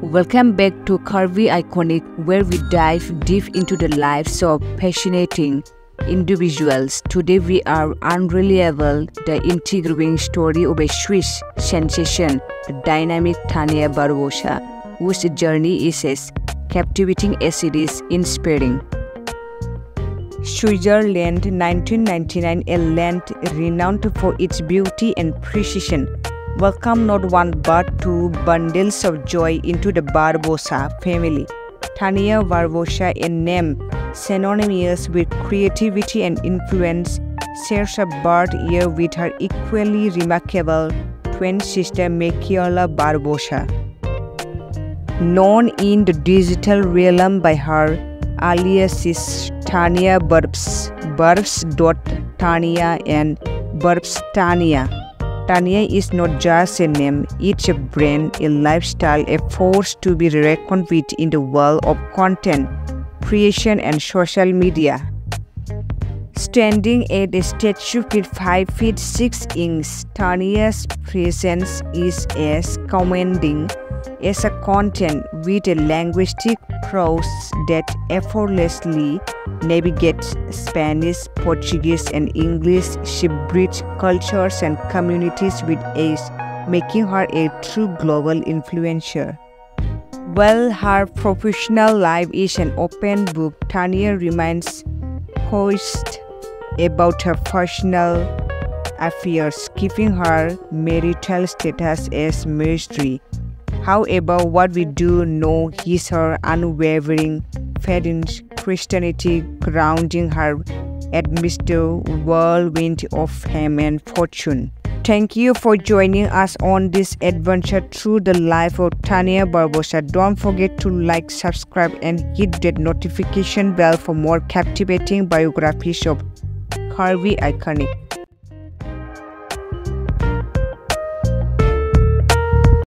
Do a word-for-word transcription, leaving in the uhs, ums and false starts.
Welcome back to Curvy Iconic, where we dive deep into the lives of fascinating individuals. Today we are unreliable, the intriguing story of a Swiss sensation, the dynamic Tania Barbosa, whose journey is as captivating as it is inspiring. Switzerland, nineteen ninety-nine, a land renowned for its beauty and precision. Welcome not one but two bundles of joy into the Barbosa family. Tania Barbosa, a name synonymous with creativity and influence, shares a birth year with her equally remarkable twin sister Mikayla Barbosa. Known in the digital realm by her alias is Tania Burbs, Burbs.Tania and Burbs Tania. Tania is not just a name, it's a brand, a lifestyle, a force to be reckoned with in the world of content creation and social media. Standing at a statue with five feet six inches, Tania's presence is as commanding as a content, with a linguistic prowess that effortlessly navigates Spanish, Portuguese, and English. She bridges cultures and communities with ease, making her a true global influencer. While her professional life is an open book, Tania remains cautious about her personal affairs, keeping her marital status as mystery. However, what we do know is her unwavering faith in Christianity, grounding her amidst the whirlwind of fame and fortune. Thank you for joining us on this adventure through the life of Tania Barbosa. Don't forget to like, subscribe, and hit that notification bell for more captivating biographies of Curvy Iconic.